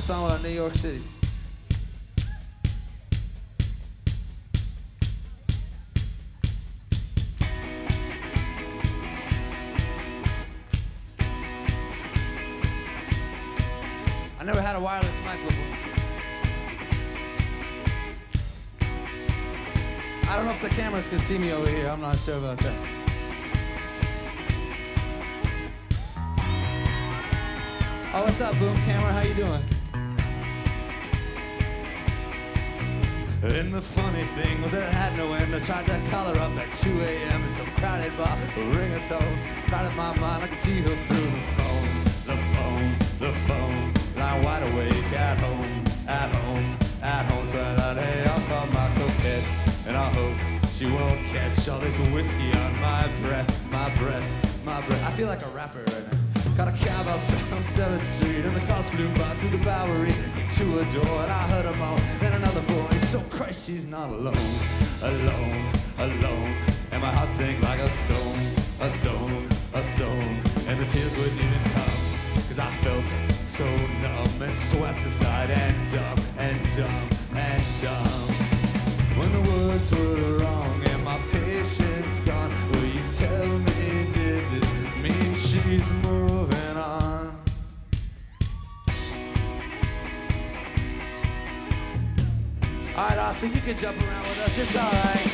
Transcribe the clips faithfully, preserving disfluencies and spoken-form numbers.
the song about New York City. I never had a wireless mic before. I don't know if the cameras can see me over here. I'm not sure about that. Oh, what's up, Boom Camera? How you doing? And the funny thing was that it had no end. I tried to call her up at two A M in some crowded bar. Ringtones right in my mind. I could see her through the phone, the phone, the phone. Lying wide awake at home, at home, at home. So I lay off on my coquette, and I hope she won't catch all this whiskey on my breath, my breath, my breath. I feel like a rapper right now. Got a cab outside on Seventh Street, and the cops flew by through the Bowery to a door, and I heard them all, and another voice, so Christ, she's not alone, alone, alone, and my heart sank like a stone, a stone, a stone, and the tears wouldn't even come, cause I felt so numb, and swept aside, and dumb, and dumb, and dumb, when the words were wrong, and my patience gone, will you tell me, did this mean she's more? All right, Austin, you can jump around with us. It's all right.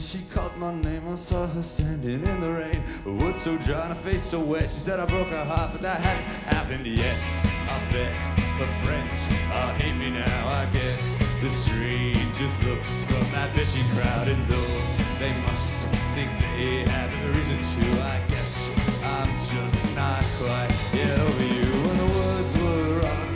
She called my name, I saw her standing in the rain. Her wood so dry and her face so wet. She said I broke her heart, but that hadn't happened yet. I bet the friends uh, hate me now. I get the strangest looks from that bitchy crowded door. They must think they have a reason to. I guess I'm just not quite yet over you. When the words were wrong,